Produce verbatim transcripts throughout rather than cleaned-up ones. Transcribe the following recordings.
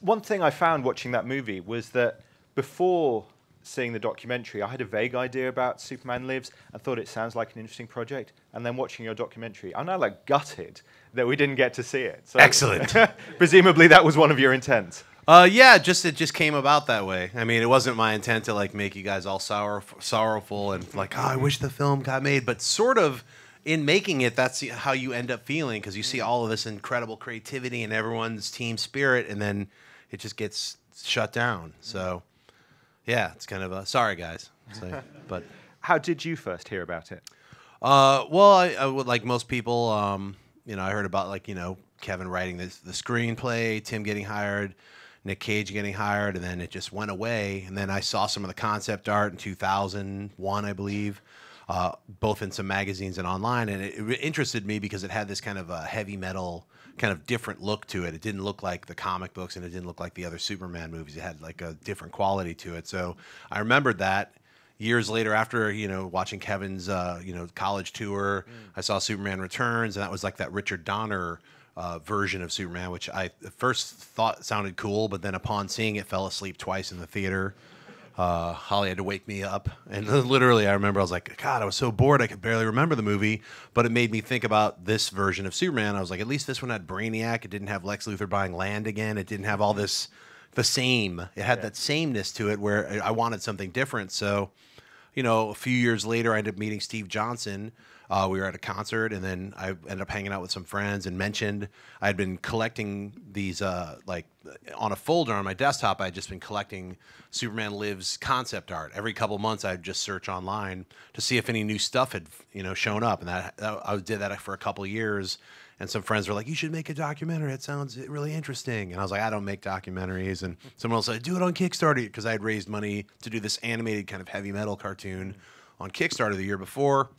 one thing I found watching that movie was that before seeing the documentary, I had a vague idea about Superman Lives and thought it sounds like an interesting project. And then watching your documentary, I'm now like gutted that we didn't get to see it. So excellent. Presumably that was one of your intents. Uh, yeah, just it just came about that way. I mean, it wasn't my intent to like make you guys all sorrow sorrowful and like, oh, I wish the film got made, but sort of in making it, that's how you end up feeling because you see all of this incredible creativity and everyone's team spirit, and then it just gets shut down. So, yeah, it's kind of a sorry, guys. So, but how did you first hear about it? Uh, well, I, I would like most people, um, you know, I heard about like you know Kevin writing this, the screenplay, Tim getting hired, Nick Cage getting hired, and then it just went away. And then I saw some of the concept art in two thousand one, I believe, uh, both in some magazines and online. And it, it interested me because it had this kind of a heavy metal, kind of different look to it. It didn't look like the comic books and it didn't look like the other Superman movies. It had like a different quality to it. So I remembered that years later after, you know, watching Kevin's, uh, you know, college tour, mm. I saw Superman Returns, and that was like that Richard Donner Uh, version of Superman, which I at first thought sounded cool, but then upon seeing it, fell asleep twice in the theater. Uh, Holly had to wake me up, and literally I remember I was like, God, I was so bored I could barely remember the movie, but it made me think about this version of Superman. I was like, at least this one had Brainiac. It didn't have Lex Luthor buying land again. It didn't have all this, the same. It had yeah. that sameness to it where I wanted something different. So, you know, a few years later, I ended up meeting Steve Johnson. Uh, we were at a concert, and then I ended up hanging out with some friends and mentioned I had been collecting these, uh, like, on a folder on my desktop, I had just been collecting Superman Lives concept art. Every couple months, I'd just search online to see if any new stuff had, you know, shown up, and that, that I did that for a couple of years, and some friends were like, you should make a documentary. It sounds really interesting, and I was like, I don't make documentaries, and someone else said, do it on Kickstarter, because I had raised money to do this animated kind of heavy metal cartoon on Kickstarter the year before.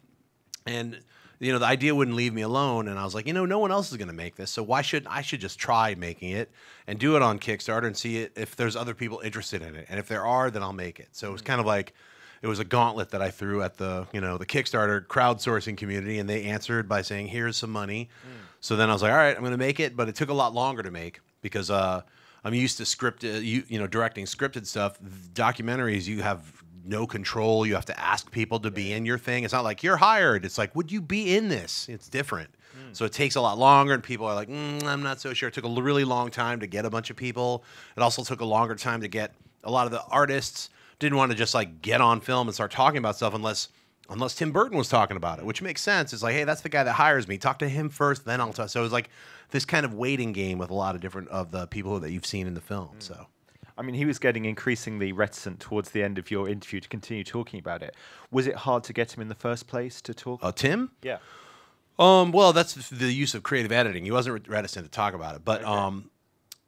And, you know, the idea wouldn't leave me alone. And I was like, you know, no one else is going to make this. So why should I should just try making it and do it on Kickstarter and see it, if there's other people interested in it. And if there are, then I'll make it. So it was kind of like it was a gauntlet that I threw at the, you know, the Kickstarter crowdsourcing community. And they answered by saying, here's some money. Mm. So then I was like, all right, I'm going to make it. But it took a lot longer to make because uh, I'm used to script, uh, you, you know, directing scripted stuff. Documentaries, you have no control. You have to ask people to yeah. be in your thing. It's not like you're hired. It's like, would you be in this? It's different. Mm. So it takes a lot longer, and people are like, mm, I'm not so sure. It took a really long time to get a bunch of people. It also took a longer time to get a lot of the artists. Didn't want to just like get on film and start talking about stuff unless unless Tim Burton was talking about it, which makes sense. It's like, hey, that's the guy that hires me. Talk to him first, then I'll talk. So it was like this kind of waiting game with a lot of different of the people that you've seen in the film. Mm. So. I mean, he was getting increasingly reticent towards the end of your interview to continue talking about it. Was it hard to get him in the first place to talk? Uh, Tim? Yeah. Um, well, that's the use of creative editing. He wasn't reticent to talk about it, but okay. um,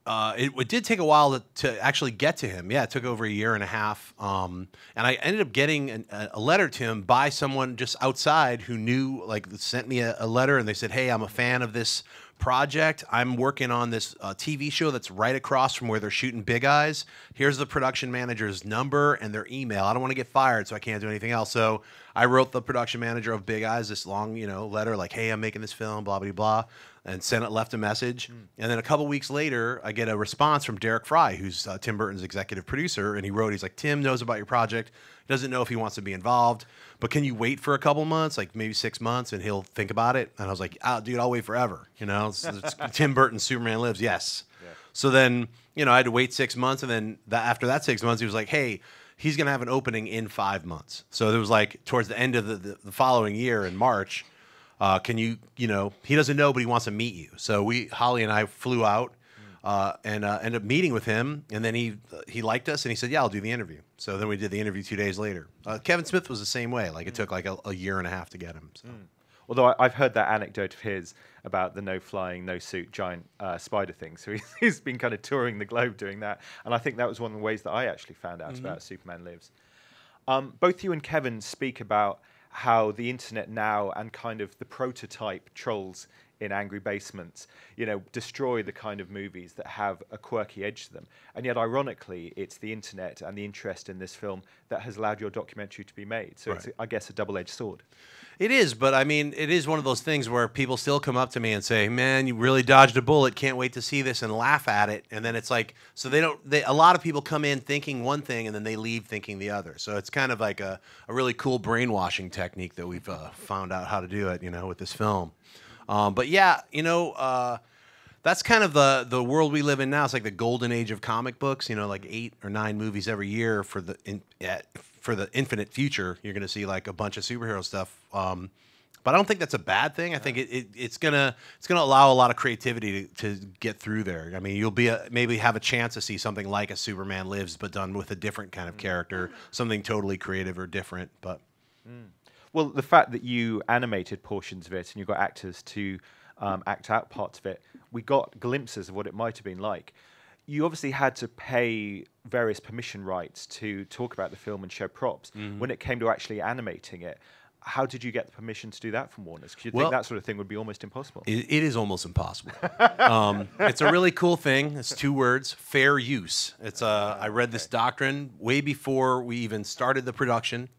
uh, it, it did take a while to, to actually get to him. Yeah, it took over a year and a half, um, and I ended up getting an, a letter to him by someone just outside who knew, like, sent me a, a letter, and they said, hey, I'm a fan of this project. I'm working on this uh, T V show that's right across from where they're shooting Big Eyes. Here's the production manager's number and their email. I don't want to get fired, so I can't do anything else. So I wrote the production manager of Big Eyes this long, you know, letter like, hey, I'm making this film, blah, blah, blah, and sent it, left a message. Mm. And then a couple weeks later, I get a response from Derek Fry, who's uh, Tim Burton's executive producer, and he wrote, he's like, Tim knows about your project, doesn't know if he wants to be involved, but can you wait for a couple months, like maybe six months, and he'll think about it? And I was like, oh, dude, I'll wait forever. You know, it's, it's Tim Burton's Superman Lives, yes. Yeah. So then, you know, I had to wait six months, and then the, after that six months, he was like, hey, he's going to have an opening in five months. So there was like towards the end of the, the, the following year in March, uh, can you, you know, he doesn't know, but he wants to meet you. So we, Holly and I flew out uh, and uh, ended up meeting with him, and then he, he liked us, and he said, yeah, I'll do the interview. So then we did the interview two days later. Uh, Kevin Smith was the same way. Like, it took like a, a year and a half to get him. So. Mm. Although I, I've heard that anecdote of his about the no flying, no suit giant uh, spider thing. So he's, he's been kind of touring the globe doing that. And I think that was one of the ways that I actually found out mm-hmm. about Superman Lives. Um, both you and Kevin speak about how the internet now and kind of the prototype trolls in Angry Basements, you know, destroy the kind of movies that have a quirky edge to them. And yet, ironically, it's the internet and the interest in this film that has allowed your documentary to be made. So right. it's, I guess, a double-edged sword. It is, but I mean, it is one of those things where people still come up to me and say, man, you really dodged a bullet, can't wait to see this, and laugh at it. And then it's like, so they don't, they, a lot of people come in thinking one thing and then they leave thinking the other. So it's kind of like a, a really cool brainwashing technique that we've uh, found out how to do it, you know, with this film. Um, but yeah, you know, uh, that's kind of the the world we live in now. It's like the golden age of comic books. You know, like eight or nine movies every year for the in, at, for the infinite future. You're going to see like a bunch of superhero stuff. Um, but I don't think that's a bad thing. I think it, it it's gonna it's gonna allow a lot of creativity to, to get through there. I mean, you'll be a, maybe have a chance to see something like a Superman Lives, but done with a different kind of character, something totally creative or different. But. Mm. Well, the fact that you animated portions of it and you got actors to um, act out parts of it, we got glimpses of what it might have been like. You obviously had to pay various permission rights to talk about the film and show props. Mm-hmm. When it came to actually animating it, how did you get the permission to do that from Warner's? Because you'd well, think that sort of thing would be almost impossible. It, it is almost impossible. um, it's a really cool thing. It's two words, fair use. It's uh, I read this doctrine way before we even started the production.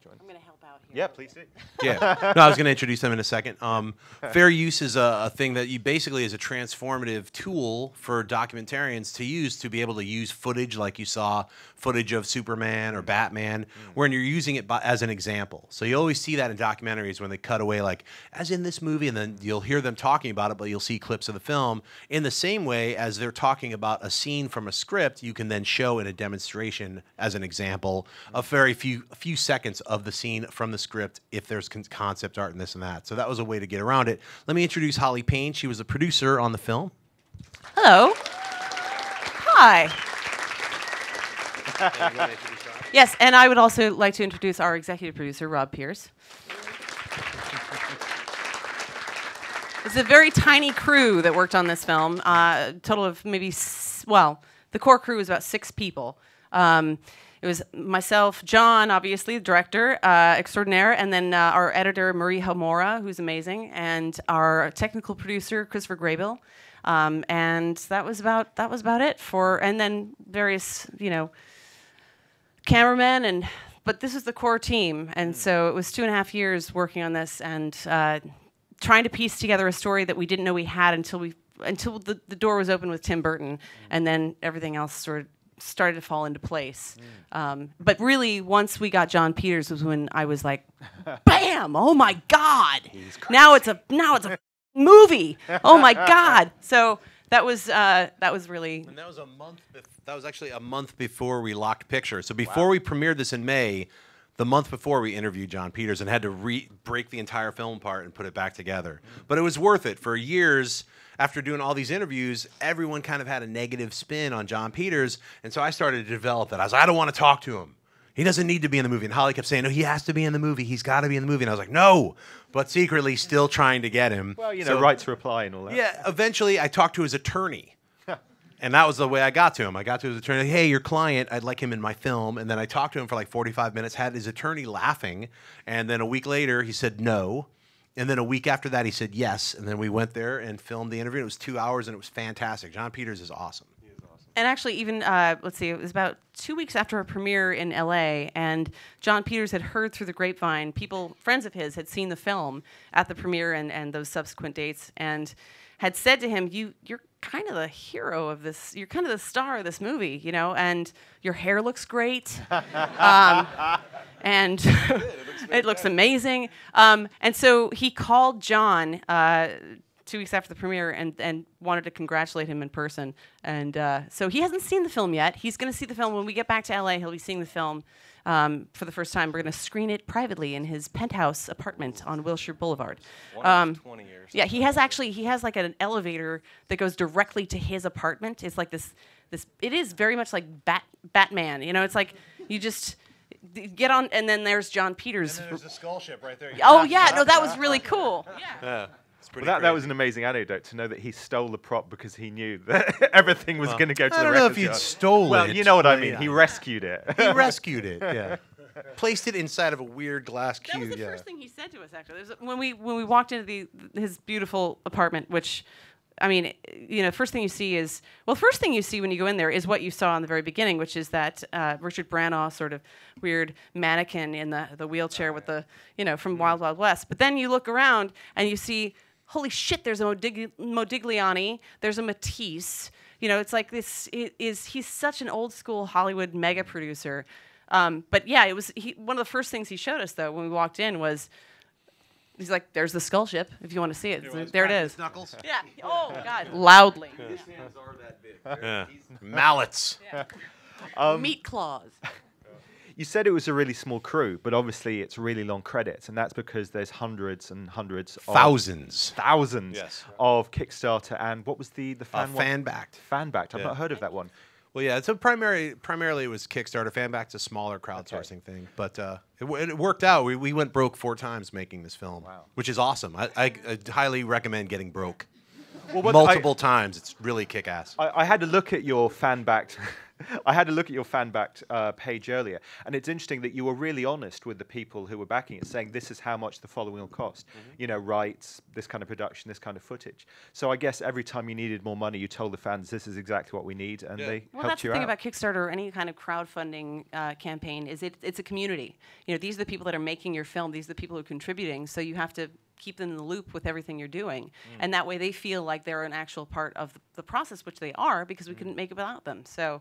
Yeah, please do. Yeah. No, I was going to introduce them in a second. Um, fair use is a, a thing that you basically is a transformative tool for documentarians to use to be able to use footage like you saw, footage of Superman or Batman, mm. when you're using it by, as an example. So you always see that in documentaries when they cut away, like, as in this movie, and then you'll hear them talking about it, but you'll see clips of the film. In the same way as they're talking about a scene from a script, you can then show in a demonstration as an example a very few, a few seconds of the scene from the script if there's con concept art and this and that. So that was a way to get around it. Let me introduce Holly Payne. She was the producer on the film. Hello. Hi. Yes, and I would also like to introduce our executive producer, Rob Pierce. It's a very tiny crew that worked on this film. Uh, total of maybe, s well, the core crew was about six people. Um, It was myself, John, obviously, the director, uh, extraordinaire, and then uh, our editor, Marie Hamora, who's amazing, and our technical producer, Christopher Graybill. Um, and that was about that was about it for, and then various, you know, cameramen, and but this was the core team, and so it was two and a half years working on this and uh, trying to piece together a story that we didn't know we had until we until the, the door was open with Tim Burton, and then everything else sort of started to fall into place. Mm. Um, but really, once we got John Peters was when I was like, bam! Oh my God! Now it's a now it's a movie! Oh my God! So that was uh, that was really. And that was a month. That was actually a month before we locked Picture. So before wow. we premiered this in May, the month before we interviewed John Peters and had to re break the entire film apart and put it back together. Mm. But it was worth it. For years, after doing all these interviews, everyone kind of had a negative spin on John Peters, and so I started to develop that. I was like, I don't want to talk to him. He doesn't need to be in the movie. And Holly kept saying, no, he has to be in the movie. He's got to be in the movie. And I was like, no, but secretly still trying to get him. Well, you know, so, right to reply and all that. Yeah, eventually I talked to his attorney. And that was the way I got to him. I got to his attorney, like, hey, your client, I'd like him in my film. And then I talked to him for like forty-five minutes, had his attorney laughing. And then a week later, he said no. And then a week after that, he said yes. And then we went there and filmed the interview. It was two hours, and it was fantastic. John Peters is awesome. He is awesome. And actually, even, uh, let's see, it was about two weeks after our premiere in L A, and John Peters had heard through the grapevine, people, friends of his, had seen the film at the premiere and, and those subsequent dates, and had said to him, you, you're kind of the hero of this, you're kind of the star of this movie, you know, and your hair looks great, um, and it looks, it looks amazing. Um, and so he called John uh, two weeks after the premiere and, and wanted to congratulate him in person. And uh, so he hasn't seen the film yet. He's going to see the film. When we get back to L A, he'll be seeing the film um, for the first time. We're going to screen it privately in his penthouse apartment on Wilshire Boulevard. Um, twenty years. Yeah, he has actually, he has like an elevator that goes directly to his apartment. It's like this, this it is very much like Bat Batman. You know, it's like you just get on, and then there's John Peters. And then there's the skull ship right there. Oh, yeah, no, that was really cool. Yeah. yeah. Well, that, that was an amazing anecdote to know that he stole the prop because he knew that everything was well, going to go to the record. I don't know if he stole it. Well, you know what I mean. Yeah. He rescued it. He rescued it, yeah. placed it inside of a weird glass cube. That was the yeah. first thing he said to us, actually. There's a, when we when we walked into the his beautiful apartment, which, I mean, you know, first thing you see is, well, first thing you see when you go in there is what you saw in the very beginning, which is that uh, Richard Branagh sort of weird mannequin in the, the wheelchair with the, you know, from Wild Wild West. But then you look around and you see, holy shit, there's a Modig- Modigliani, there's a Matisse. You know, it's like this, it is, he's such an old school Hollywood mega producer. Um, but yeah, it was he, one of the first things he showed us, though, when we walked in was, he's like, there's the skull ship, if you want to see it. There, there it is. Knuckles. Yeah. Oh, God. Loudly. His hands are that big. Yeah. Mallets. Yeah. Um, Meat claws. You said it was a really small crew, but obviously it's really long credits, and that's because there's hundreds and hundreds of... Thousands. Thousands yes. of Kickstarter, and what was the, the fan uh, one? Fan-backed. Fan-backed. I've yeah. not heard of that one. Well, yeah, it's a primary, primarily it was Kickstarter. Fanback's a smaller crowdsourcing okay. thing, but uh, it, it worked out. We, we went broke four times making this film, wow. which is awesome. I, I, I highly recommend getting broke well, multiple I, times. It's really kick-ass. I, I had to look at your Fanbacked. I had a look at your fan-backed uh, page earlier, and it's interesting that you were really honest with the people who were backing it, saying this is how much the following will cost. Mm-hmm. You know, rights, this kind of production, this kind of footage. So I guess every time you needed more money, you told the fans this is exactly what we need, and yeah. they well, helped you out. Well, that's the thing about Kickstarter or any kind of crowdfunding uh, campaign is it, it's a community. You know, these are the people that are making your film. These are the people who are contributing, so you have to keep them in the loop with everything you're doing. Mm. And that way they feel like they're an actual part of the, the process, which they are, because we mm. couldn't make it without them. So...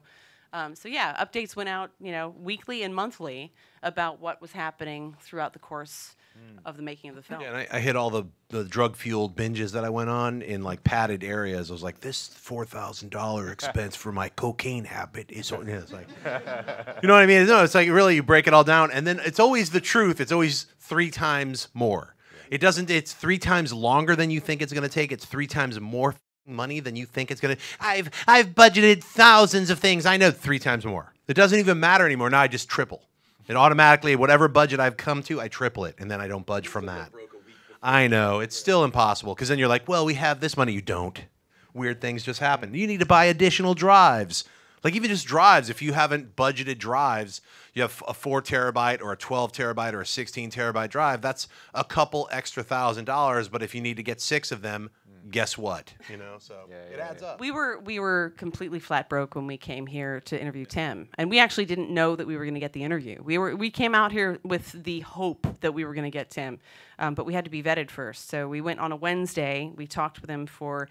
Um, so yeah, updates went out, you know, weekly and monthly about what was happening throughout the course mm. of the making of the film. Yeah, and I, I hit all the, the drug-fueled binges that I went on in, like, padded areas. I was like, this four thousand dollar expense for my cocaine habit is... You know, it's like, you know what I mean? No, it's like, really, you break it all down, and then it's always the truth. It's always three times more. It doesn't... It's three times longer than you think it's going to take. It's three times more... money than you think it's gonna. I've I've budgeted thousands of things. I know three times more. It doesn't even matter anymore. Now I just triple. It automatically whatever budget I've come to, I triple it, and then I don't budge from that. I know it's still impossible because then you're like, well, we have this money. You don't. Weird things just happen. You need to buy additional drives. Like even just drives. If you haven't budgeted drives, you have a four terabyte or a twelve terabyte or a sixteen terabyte drive. That's a couple extra thousand dollars. But if you need to get six of them. Guess what? You know, so yeah, yeah, it adds yeah. up. We were we were completely flat broke when we came here to interview Tim, and we actually didn't know that we were going to get the interview. We were we came out here with the hope that we were going to get Tim, um, but we had to be vetted first. So we went on a Wednesday. We talked with him for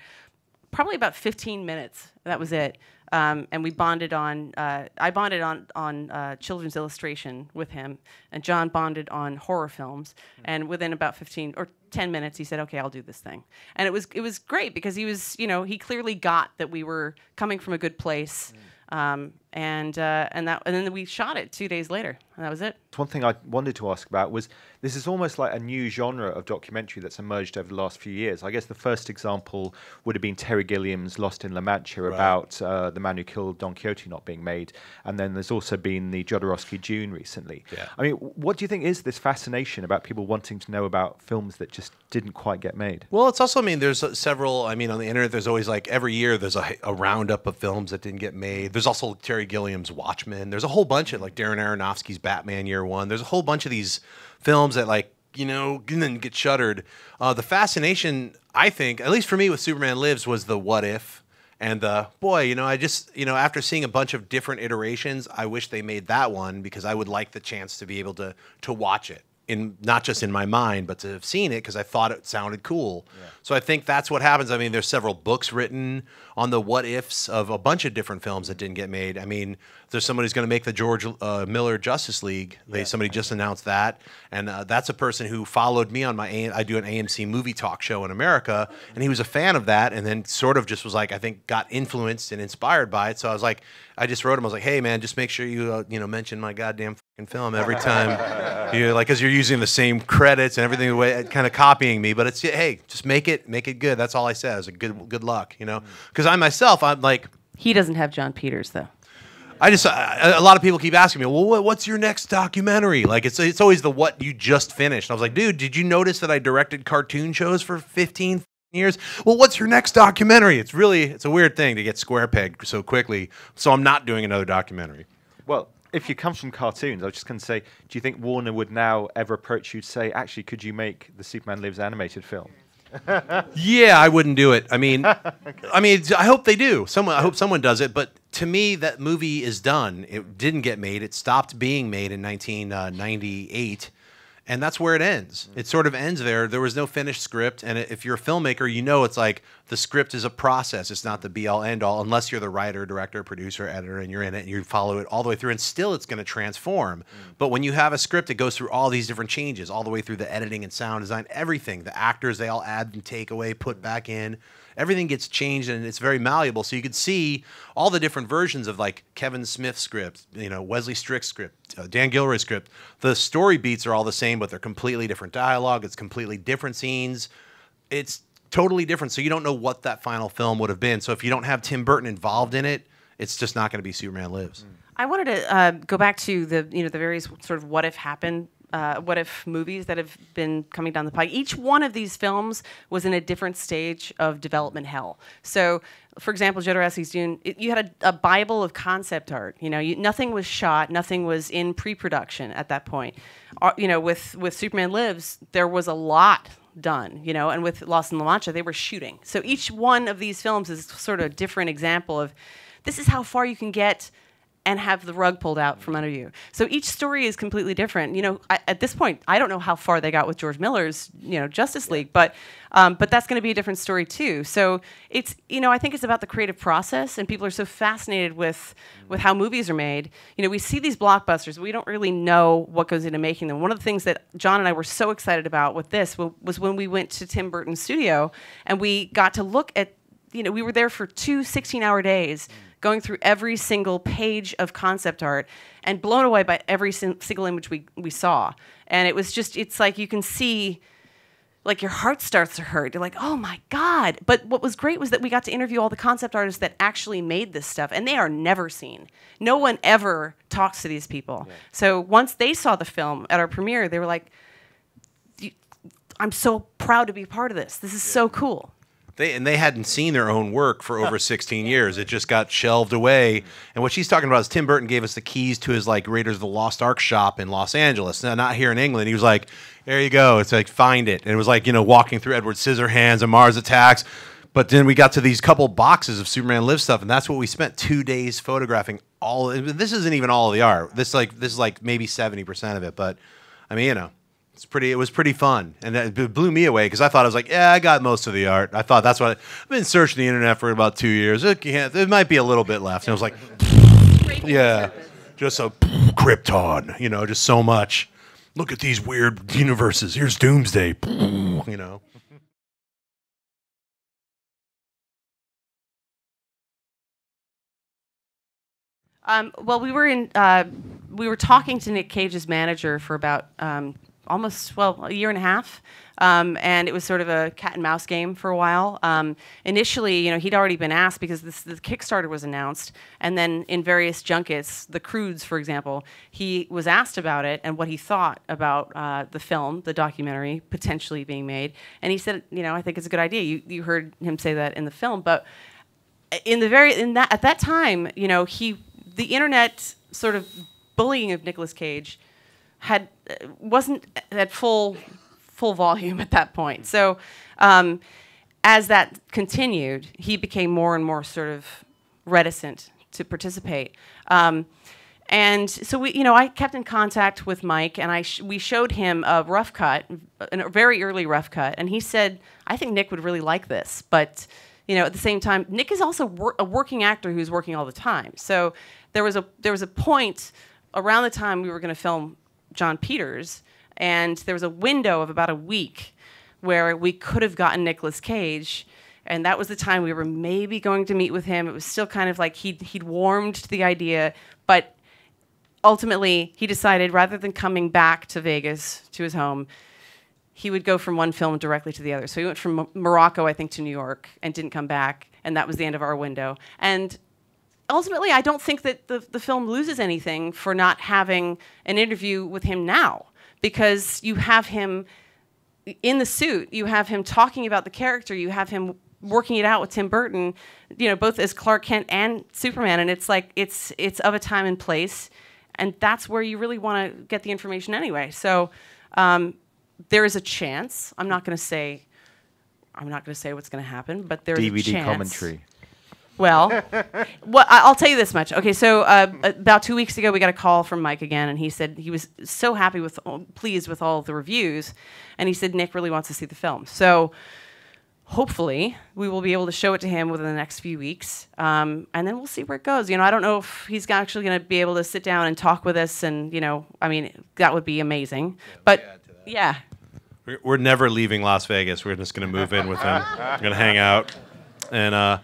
probably about fifteen minutes. That was it, um, and we bonded on. Uh, I bonded on on uh, children's illustration with him, and John bonded on horror films. Mm-hmm. And within about fifteen or ten minutes, he said, "Okay, I'll do this thing." And it was it was great because he was you know he clearly got that we were coming from a good place. Mm-hmm. Um, and uh, and that and then we shot it two days later, and that was it. One thing I wanted to ask about was this is almost like a new genre of documentary that's emerged over the last few years. I guess the first example would have been Terry Gilliam's Lost in La Mancha right. about uh, the man who killed Don Quixote not being made, and then there's also been the Jodorowsky Dune recently. Yeah. I mean, what do you think is this fascination about people wanting to know about films that just didn't quite get made? Well, it's also I mean there's uh, several. I mean on the internet there's always like every year there's a, a roundup of films that didn't get made. There's also Terry Gilliam's Watchmen. There's a whole bunch of like Darren Aronofsky's Batman Year One. There's a whole bunch of these films that like, you know, then get shuttered. Uh, the fascination, I think, at least for me with Superman Lives was the what if and the boy, you know, I just, you know, after seeing a bunch of different iterations, I wish they made that one because I would like the chance to be able to to watch it. In, not just in my mind, but to have seen it because I thought it sounded cool. Yeah. So I think that's what happens. I mean, there's several books written on the what-ifs of a bunch of different films that didn't get made. I mean, there's somebody who's going to make the George uh, Miller Justice League. They, yeah. Somebody just announced that. And uh, that's a person who followed me on my... A I do an A M C movie talk show in America, and he was a fan of that and then sort of just was like, I think, got influenced and inspired by it. So I was like... I just wrote him. I was like, hey, man, just make sure you, uh, you know, mention my goddamn... film every time, you like, because you're using the same credits and everything, the way kind of copying me. But it's hey, just make it, make it good. That's all I said. I was like, good, good luck, you know. Because I myself, I'm like, he doesn't have John Peters though. I just I, a lot of people keep asking me, well, what's your next documentary? Like it's it's always the what you just finished. And I was like, dude, did you notice that I directed cartoon shows for fifteen years? Well, what's your next documentary? It's really it's a weird thing to get square pegged so quickly. So I'm not doing another documentary. Well, if you come from cartoons, I was just going to say, do you think Warner would now ever approach you to say, actually, could you make the Superman Lives animated film? Yeah, I wouldn't do it. I mean, okay. I mean, I hope they do. Someone, I hope someone does it. But to me, that movie is done. It didn't get made. It stopped being made in nineteen ninety-eight, and that's where it ends. It sort of ends there. There was no finished script. And if you're a filmmaker, you know it's like the script is a process. It's not the be-all, end-all, unless you're the writer, director, producer, editor, and you're in it, and you follow it all the way through, and still it's going to transform. Mm. But when you have a script, it goes through all these different changes, all the way through the editing and sound design, everything. The actors, they all add and take away, put back in. Everything gets changed, and it's very malleable. So you could see all the different versions of, like, Kevin Smith's script, you know, Wesley Strick's script, uh, Dan Gilroy's script. The story beats are all the same, but they're completely different dialogue. It's completely different scenes. It's totally different. So you don't know what that final film would have been. So if you don't have Tim Burton involved in it, it's just not going to be Superman Lives. I wanted to uh, go back to the, you know, the various sort of what if happened. Uh, what if movies that have been coming down the pike. Each one of these films was in a different stage of development hell. So, for example, Jodorowsky's Dune, it, you had a, a Bible of concept art. You know, you, nothing was shot, nothing was in pre-production at that point. Uh, you know, with, with Superman Lives, there was a lot done, you know, and with Lost in La Mancha, they were shooting. So each one of these films is sort of a different example of this is how far you can get and have the rug pulled out from under you. So each story is completely different. You know, I, at this point, I don't know how far they got with George Miller's, you know, Justice League, but um, but that's going to be a different story too. So it's, you know, I think it's about the creative process, and people are so fascinated with with how movies are made. You know, we see these blockbusters, but we don't really know what goes into making them. One of the things that John and I were so excited about with this was when we went to Tim Burton's studio and we got to look at, you know, we were there for two sixteen-hour days. Going through every single page of concept art and blown away by every sin single image we, we saw. And it was just, it's like you can see, like your heart starts to hurt. You're like, oh my God. But what was great was that we got to interview all the concept artists that actually made this stuff, and they are never seen. No one ever talks to these people. Yeah. So once they saw the film at our premiere, they were like, I'm so proud to be part of this. This is yeah. so cool. They, and they hadn't seen their own work for over sixteen years. It just got shelved away. And what she's talking about is Tim Burton gave us the keys to his, like, Raiders of the Lost Ark shop in Los Angeles. Now, not here in England. He was like, there you go. It's like, find it. And it was like, you know, walking through Edward Scissorhands and Mars Attacks. But then we got to these couple boxes of Superman Lives stuff, and that's what we spent two days photographing. All this isn't even all of the art. This like this is like maybe seventy percent of it. But I mean, you know. It's pretty. It was pretty fun, and it blew me away because I thought I was like, yeah, I got most of the art. I thought that's what I, I've been searching the internet for about two years. It, can't, it might be a little bit left, and I was like, yeah, just a Krypton, you know, just so much. Look at these weird universes. Here's Doomsday, you know. Um, well, we were in. Uh, we were talking to Nick Cage's manager for about. Um, almost, well, a year and a half. Um, and it was sort of a cat and mouse game for a while. Um, initially, you know, he'd already been asked because this, the Kickstarter was announced. And then in various junkets, the Croods, for example, he was asked about it and what he thought about uh, the film, the documentary, potentially being made. And he said, you know, I think it's a good idea. You, you heard him say that in the film. But in the very, in that, at that time, you know, he, the internet sort of bullying of Nicolas Cage had wasn't at full full volume at that point. So um, as that continued, he became more and more sort of reticent to participate. Um, and so we, you know, I kept in contact with Mike, and I sh we showed him a rough cut, a very early rough cut, and he said, "I think Nick would really like this, but." You know, at the same time, Nick is also wor a working actor who's working all the time. So there was a there was a point around the time we were going to film John Peters, and there was a window of about a week where we could have gotten Nicolas Cage, and that was the time we were maybe going to meet with him. It was still kind of like he'd, he'd warmed to the idea, but ultimately he decided rather than coming back to Vegas, to his home, he would go from one film directly to the other. So he went from M- Morocco, I think, to New York and didn't come back, and that was the end of our window. And ultimately, I don't think that the, the film loses anything for not having an interview with him now, because you have him in the suit, you have him talking about the character, you have him working it out with Tim Burton, you know, both as Clark Kent and Superman, and it's like, it's, it's of a time and place. and that's where you really want to get the information anyway. So um, there is a chance. I'm not going to say. I'm not going to say what's going to happen, but there's D V D a chance. D V D commentary. Well, well, I'll tell you this much. Okay, so uh, about two weeks ago, we got a call from Mike again, and he said he was so happy with, pleased with all the reviews, and he said Nick really wants to see the film. So hopefully, we will be able to show it to him within the next few weeks, um, and then we'll see where it goes. You know, I don't know if he's actually going to be able to sit down and talk with us, and you know, I mean, that would be amazing. Yeah, but yeah, we're, we're never leaving Las Vegas. We're just going to move in with him. We're going to hang out, and. Uh,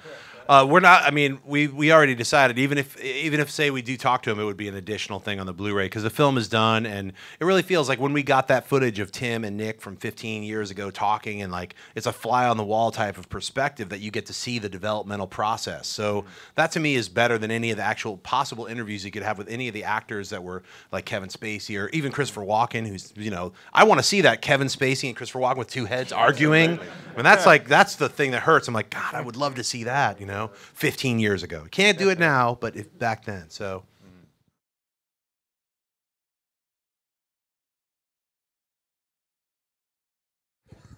Uh, we're not. I mean, we we already decided. Even if even if say we do talk to him, it would be an additional thing on the Blu-ray because the film is done, and it really feels like when we got that footage of Tim and Nick from fifteen years ago talking, and like it's a fly on the wall type of perspective that you get to see the developmental process. So that to me is better than any of the actual possible interviews you could have with any of the actors that were like Kevin Spacey or even Christopher Walken, who's you know I want to see that Kevin Spacey and Christopher Walken with two heads arguing. I mean, that's like that's the thing that hurts. I'm like, God, I would love to see that. You know. Know, fifteen years ago. Can't do it now, but if back then, so.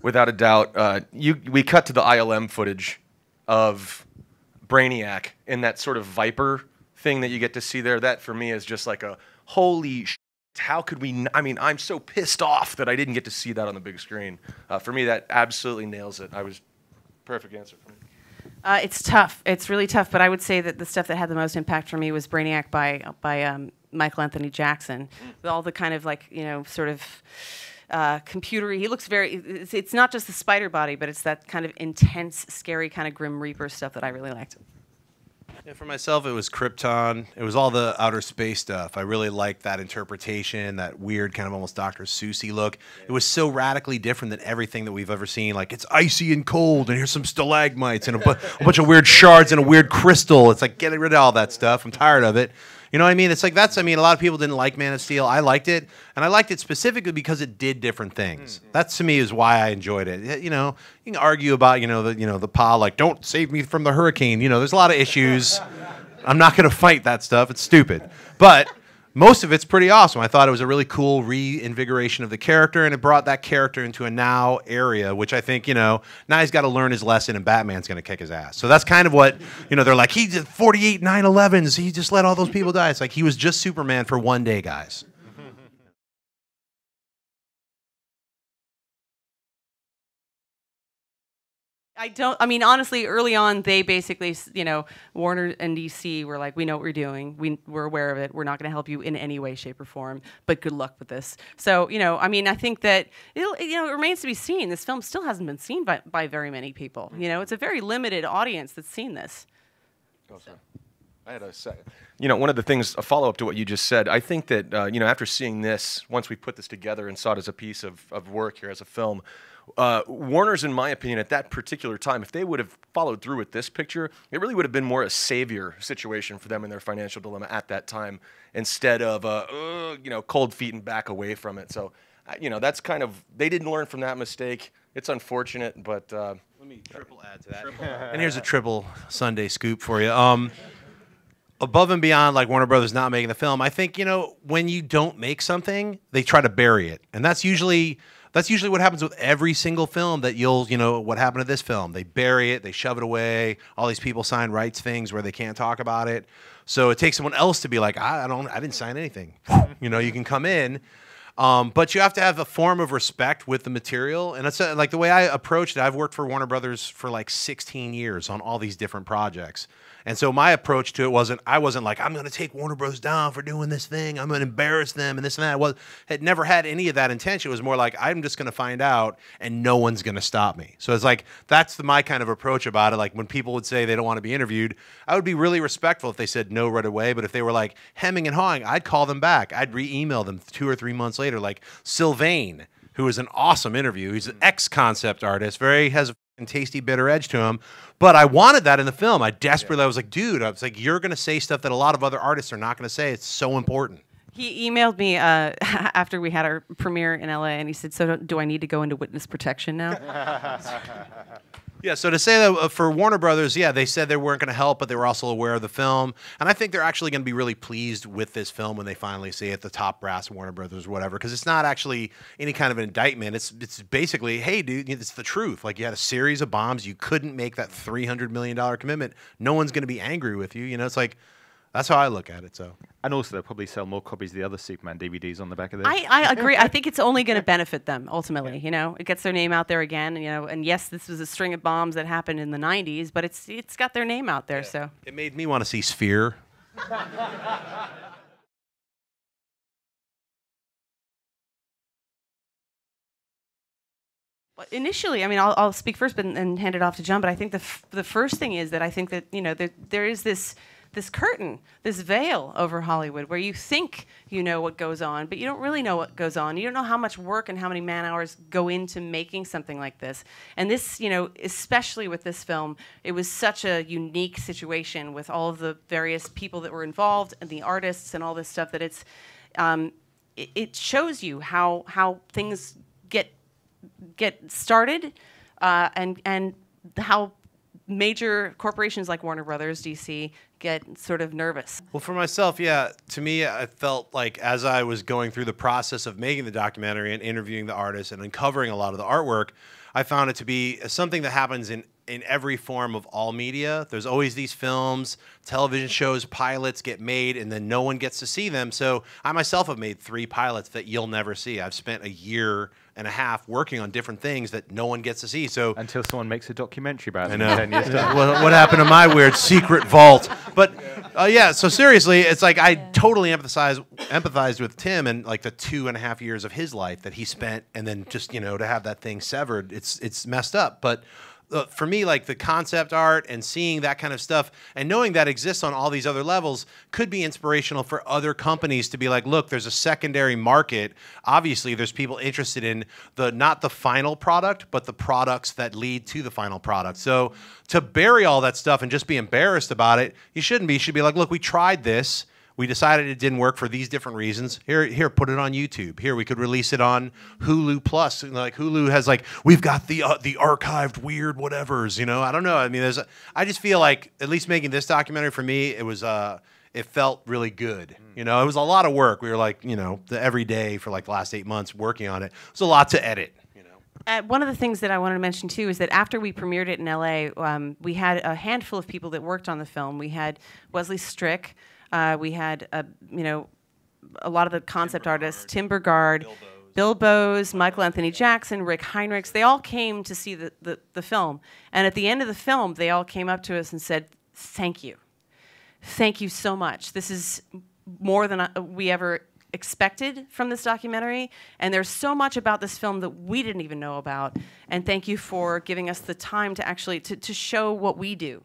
Without a doubt, uh, you, we cut to the I L M footage of Brainiac in that sort of Viper thing that you get to see there. That for me is just like a, holy shit, how could we, n I mean, I'm so pissed off that I didn't get to see that on the big screen. Uh, for me, that absolutely nails it. I was, perfect answer for me. Uh, it's tough. It's really tough, but I would say that the stuff that had the most impact for me was Brainiac by by um, Michael Anthony Jackson. With all the kind of like, you know, sort of uh, computery. He looks very, it's, it's not just the spider body, but it's that kind of intense, scary kind of Grim Reaper stuff that I really liked. Yeah, for myself, it was Krypton. It was all the outer space stuff. I really liked that interpretation, that weird kind of almost Doctor Seuss-y look. It was so radically different than everything that we've ever seen. Like, it's icy and cold, and here's some stalagmites, and a, bu a bunch of weird shards, and a weird crystal. It's like, get rid of all that stuff. I'm tired of it. You know what I mean? It's like that's, I mean, a lot of people didn't like Man of Steel. I liked it, and I liked it specifically because it did different things. Mm-hmm. That, to me, is why I enjoyed it. You know, you can argue about, you know, the, you know, the pa, like, don't save me from the hurricane. You know, there's a lot of issues. I'm not going to fight that stuff. It's stupid. But most of it's pretty awesome. I thought it was a really cool reinvigoration of the character, and it brought that character into a now area, which I think, you know, now he's got to learn his lesson, and Batman's going to kick his ass. So that's kind of what, you know, they're like, he did forty-eight nine elevens. He just let all those people die. It's like he was just Superman for one day, guys. I don't, I mean, honestly, early on, they basically, you know, Warner and D C were like, we know what we're doing. We, we're aware of it. We're not going to help you in any way, shape, or form, but good luck with this. So, you know, I mean, I think that, it'll, you know, it remains to be seen. This film still hasn't been seen by, by very many people. You know, it's a very limited audience that's seen this. Okay. I had a second. You know, one of the things, a follow-up to what you just said, I think that, uh, you know, after seeing this, once we put this together and saw it as a piece of, of work here as a film, uh, Warner's, in my opinion, at that particular time, if they would have followed through with this picture, it really would have been more a savior situation for them in their financial dilemma at that time instead of, uh, uh, you know, cold feet and back away from it. So, you know, that's kind of, they didn't learn from that mistake. It's unfortunate, but... Uh, let me triple add to that. And here's a triple Sunday scoop for you. Um... Above and beyond, like Warner Brothers not making the film, I think, you know, when you don't make something, they try to bury it. And that's usually that's usually what happens with every single film that you'll, you know, what happened to this film. They bury it, they shove it away. All these people sign rights things where they can't talk about it. So it takes someone else to be like, I don't, I didn't sign anything. You know, you can come in. Um, but you have to have a form of respect with the material. And it's, uh, like the way I approached it, I've worked for Warner Brothers for like sixteen years on all these different projects. And so my approach to it wasn't, I wasn't like, I'm going to take Warner Bros. Down for doing this thing. I'm going to embarrass them and this and that. Well, had never had any of that intention. It was more like, I'm just going to find out and no one's going to stop me. So it's like, that's the, my kind of approach about it. Like when people would say they don't want to be interviewed, I would be really respectful if they said no right away. But if they were like hemming and hawing, I'd call them back. I'd re-email them two or three months later, like Sylvain, who is an awesome interview. He's an ex-concept artist, very has a and tasty bitter edge to him, but I wanted that in the film. I desperately, yeah. I was like, dude, I was like, you're going to say stuff that a lot of other artists are not going to say. It's so important. He emailed me uh, after we had our premiere in L A, and he said, so do I need to go into witness protection now? Yeah, so to say that for Warner Brothers, yeah, they said they weren't going to help, but they were also aware of the film. And I think they're actually going to be really pleased with this film when they finally see it, the top brass, Warner Brothers, whatever, because it's not actually any kind of an indictment. It's it's basically, hey, dude, it's the truth. Like, you had a series of bombs. You couldn't make that three hundred million dollar commitment. No one's going to be angry with you. You know, it's like, that's how I look at it. So, and also they'll probably sell more copies of the other Superman D V Ds on the back of this. I, I agree. I think it's only going to benefit them ultimately. Yeah. You know, it gets their name out there again. You know, and yes, this was a string of bombs that happened in the nineties, but it's it's got their name out there. Yeah. So it made me want to see Sphere. Well, initially, I mean, I'll, I'll speak first and, and hand it off to John. But I think the f the first thing is that I think that you know there there is this. this curtain, this veil over Hollywood where you think you know what goes on, but you don't really know what goes on. You don't know how much work and how many man hours go into making something like this. And this, you know, especially with this film, it was such a unique situation with all of the various people that were involved and the artists and all this stuff that it's, um, it, it shows you how, how things get, get started uh, and, and how major corporations like Warner Brothers, D C, get sort of nervous. Well, for myself, yeah, to me, I felt like as I was going through the process of making the documentary and interviewing the artists and uncovering a lot of the artwork, I found it to be something that happens in in every form of all media. There's always these films, television shows, pilots get made, and then no one gets to see them. So I myself have made three pilots that you'll never see. I've spent a year and a half working on different things that no one gets to see. So until someone makes a documentary about it. I know. ten years what, what happened to my weird secret vault? But uh, yeah, so seriously, it's like I totally empathize, empathized with Tim and like the two and a half years of his life that he spent, and then just, you know, to have that thing severed, it's it's messed up. But Uh, for me, like the concept art and seeing that kind of stuff and knowing that exists on all these other levels could be inspirational for other companies to be like, look, there's a secondary market. Obviously, there's people interested in the not the final product, but the products that lead to the final product. So to bury all that stuff and just be embarrassed about it, you shouldn't be. You should be like, look, we tried this. We decided it didn't work for these different reasons. Here, here, put it on YouTube. Here, we could release it on Hulu Plus. Like Hulu has, like, we've got the uh, the archived weird whatevers. You know, I don't know. I mean, there's. A, I just feel like at least making this documentary for me, it was. Uh, it felt really good. You know, it was a lot of work. We were like, you know, the, every day for like the last eight months working on it. It was a lot to edit. Uh, one of the things that I wanted to mention, too, is that after we premiered it in L A, um, we had a handful of people that worked on the film. We had Wesley Strick. Uh, we had, a, you know, a lot of the concept Tim artists, Tim Burgard, Bill Bowes, Michael Anthony Jackson, Rick Heinrichs. They all came to see the, the, the film. And at the end of the film, they all came up to us and said, thank you. Thank you so much. This is more than I, we ever expected from this documentary, and there's so much about this film that we didn't even know about, and thank you for giving us the time to actually to, to show what we do.